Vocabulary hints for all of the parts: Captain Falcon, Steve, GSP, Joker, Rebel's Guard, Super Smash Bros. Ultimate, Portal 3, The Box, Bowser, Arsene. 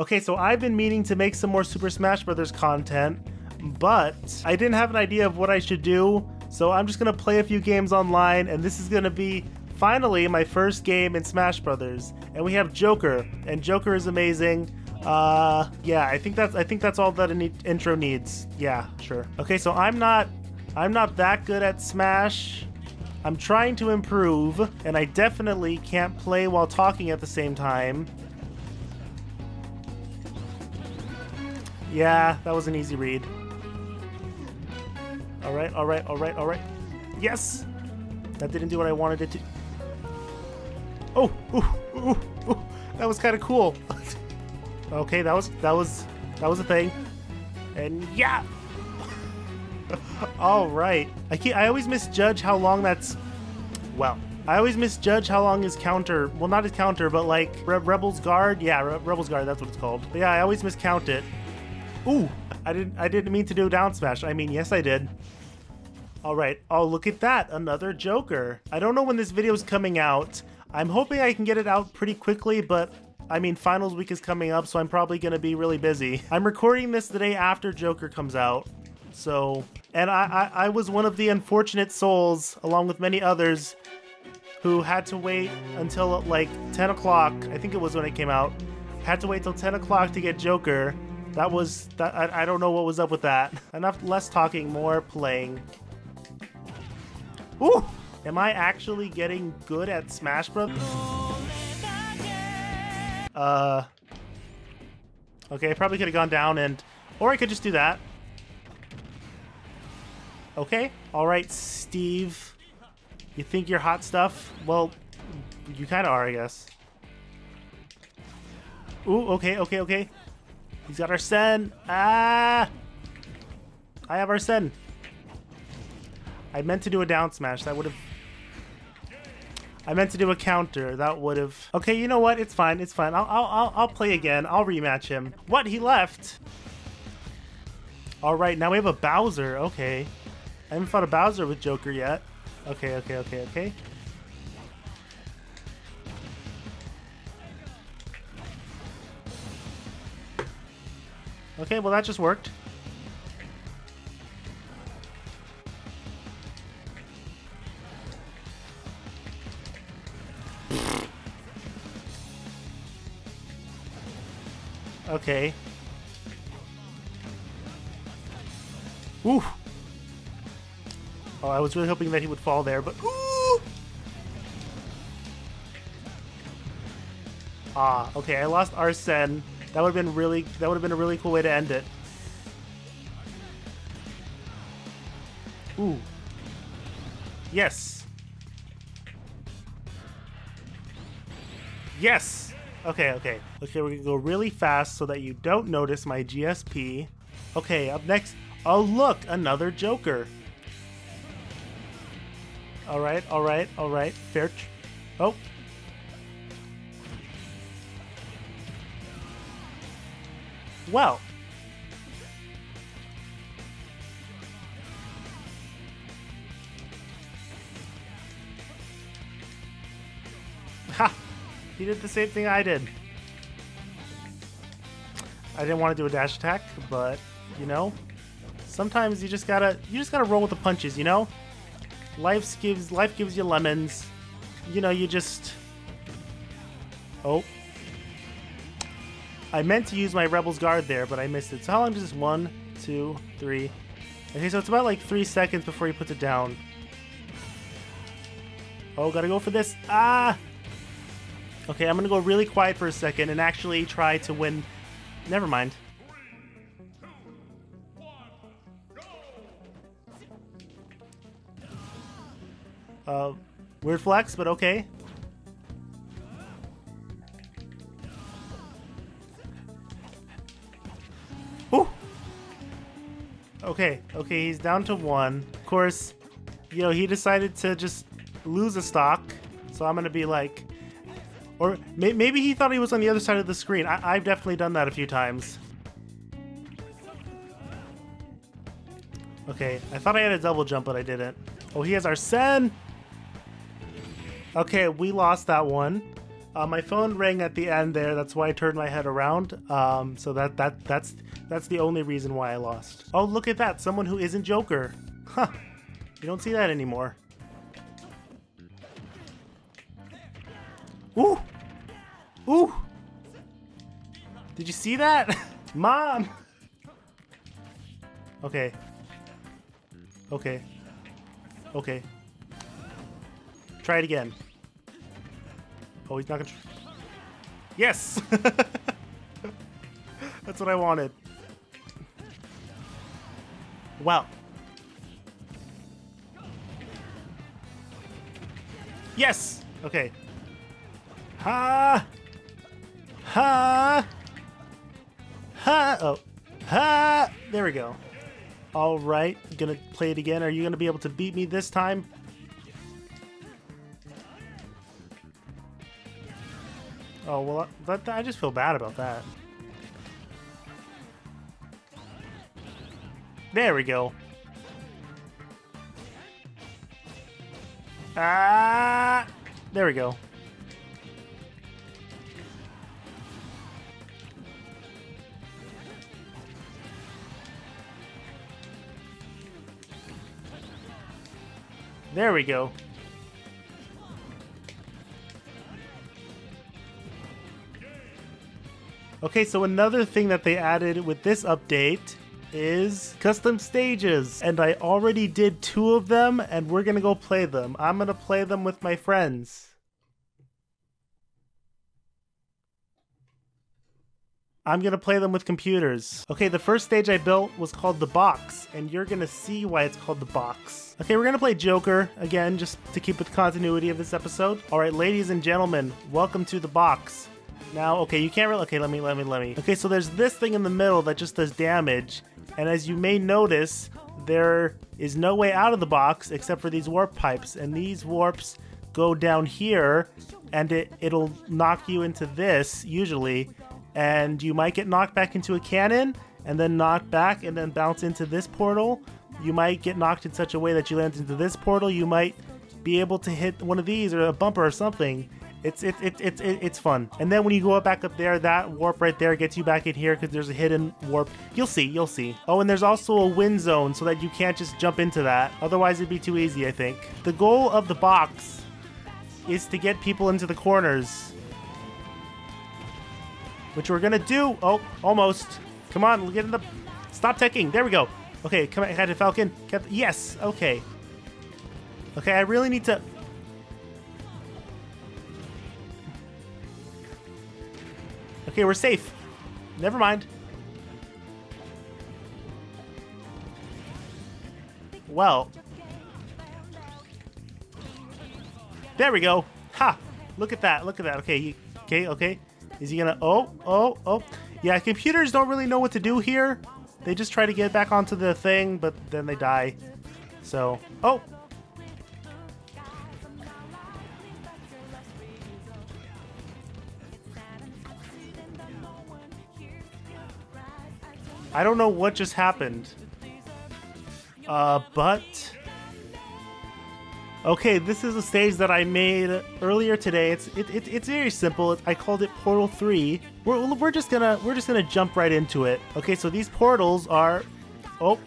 Okay, so I've been meaning to make some more Super Smash Bros. Content, but I didn't have an idea of what I should do, so I'm just gonna play a few games online, and this is gonna be finally my first game in Smash Brothers. And we have Joker, and Joker is amazing. Yeah, I think that's all that an intro needs. Yeah, sure. Okay, so I'm not that good at Smash. I'm trying to improve, and I definitely can't play while talking at the same time. Yeah, that was an easy read. Alright, alright, alright, alright. Yes! That didn't do what I wanted it to. Oh! Ooh, ooh, ooh. That was kind of cool. Okay, that was a thing. And yeah! All right. I always misjudge how long that's. Well, I always misjudge how long his counter. Well, not his counter, but like Rebel's Guard. Yeah, Rebel's Guard. That's what it's called. But yeah, I always miscount it. Ooh, I didn't mean to do down smash. I mean, yes, I did. All right. Oh, look at that! Another Joker. I don't know when this video is coming out. I'm hoping I can get it out pretty quickly, but. I mean, finals week is coming up, so I'm probably gonna be really busy. I'm recording this the day after Joker comes out. So, and I was one of the unfortunate souls, along with many others, who had to wait until like 10 o'clock, I think it was when it came out, had to wait till 10 o'clock to get Joker. That was, I don't know what was up with that. Enough, less talking, more playing. Ooh! Am I actually getting good at Smash Bros? Okay, I probably could have gone down and, or I could just do that. Okay, all right, Steve. You think you're hot stuff? Well, you kind of are, I guess. Ooh, okay, okay, okay. He's got Arsene. Ah! I have Arsene. I meant to do a down smash. That would have... I meant to do a counter. That would have... Okay, you know what? It's fine, it's fine. I'll play again. I'll rematch him. What? He left? All right, now we have a Bowser. Okay. I haven't fought a Bowser with Joker yet. Okay, okay, okay, okay. Okay, well that just worked. Okay. Ooh. Oh, I was really hoping that he would fall there, but ooh! Ah, okay, I lost Arsene. That would have been a really cool way to end it. Ooh. Yes. Yes. Okay, okay. Okay, we're gonna go really fast so that you don't notice my GSP. Okay, up next. Oh look, another Joker. All right, all right, all right. Fair. Oh. Well. Ha! He did the same thing I did. I didn't want to do a dash attack, but you know, sometimes you just gotta roll with the punches, you know. Life gives you lemons. You know, you just... Oh. I meant to use my Rebel's Guard there, but I missed it. So how long does this? 1, 2, 3. Okay, so it's about like 3 seconds before he puts it down. Oh, gotta go for this. Ah! Okay, I'm gonna go really quiet for a second and actually try to win. Never mind. 3, 2, 1, go! Weird flex, but okay. Ooh. Okay, okay, he's down to 1. Of course, you know, he decided to just lose a stock, so I'm gonna be like... Or maybe he thought he was on the other side of the screen. I've definitely done that a few times. Okay, I thought I had a double jump, but I didn't. Oh, he has Arsene! Okay, we lost that one. My phone rang at the end there. That's why I turned my head around. So that's the only reason why I lost. Oh, look at that. Someone who isn't Joker. Huh. You don't see that anymore. Ooh. Ooh. Did you see that? Mom. Okay. Okay. Okay. Try it again. Oh, he's not gonna. Yes! That's what I wanted. Wow. Yes! Okay. Ha! Ha! Ha! Oh. Ha! There we go. All right. Gonna play it again. Are you gonna be able to beat me this time? Oh, well, I just feel bad about that. There we go. Ah! There we go. There we go. Okay, so another thing that they added with this update is custom stages. And I already did 2 of them, and we're gonna go play them. I'm gonna play them with my friends. I'm gonna play them with computers. Okay, the first stage I built was called The Box, and you're gonna see why it's called The Box. Okay, we're gonna play Joker, again, just to keep with continuity of this episode. All right, ladies and gentlemen, welcome to The Box. Now, okay, you can't really, okay, let me. Okay, so there's this thing in the middle that just does damage, and as you may notice, there is no way out of the box except for these warp pipes, and these warps go down here, and it'll knock you into this, usually, and you might get knocked back into a cannon, and then knocked back, and then bounce into this portal. You might get knocked in such a way that you land into this portal. You might be able to hit one of these, or a bumper or something. It's fun. And then when you go back up there, that warp right there gets you back in here because there's a hidden warp. You'll see, you'll see. Oh, and there's also a win zone so that you can't just jump into that. Otherwise, it'd be too easy, I think. The goal of the box is to get people into the corners, which we're gonna do. Oh, almost. Come on, get in the... Stop teching. There we go. Okay, come on, Captain Falcon. Yes, okay. Okay, I really need to... Okay, we're safe. Never mind. Well. There we go. Ha! Look at that. Look at that. Okay, okay, okay. Is he gonna... Oh, oh, oh. Yeah, computers don't really know what to do here. They just try to get back onto the thing, but then they die. So... Oh! I don't know what just happened, but... Okay, this is a stage that I made earlier today. It's very simple. I called it Portal 3. We're just gonna jump right into it. Okay, so these portals are... Oh.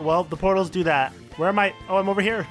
Well, the portals do that. Where am I? Oh, I'm over here.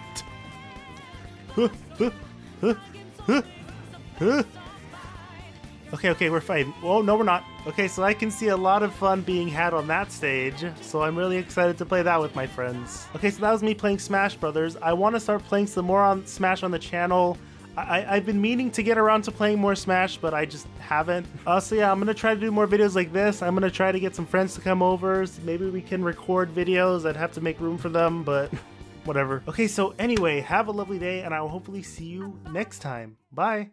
Okay, okay, we're fighting. Oh, no, we're not. Okay, so I can see a lot of fun being had on that stage, so I'm really excited to play that with my friends. Okay, so that was me playing Smash Brothers. I want to start playing some more on Smash on the channel. I've been meaning to get around to playing more Smash, but I just haven't. So yeah, I'm going to try to do more videos like this. I'm going to try to get some friends to come over. So maybe we can record videos. I'd have to make room for them, but whatever. Okay, so anyway, have a lovely day, and I will hopefully see you next time. Bye!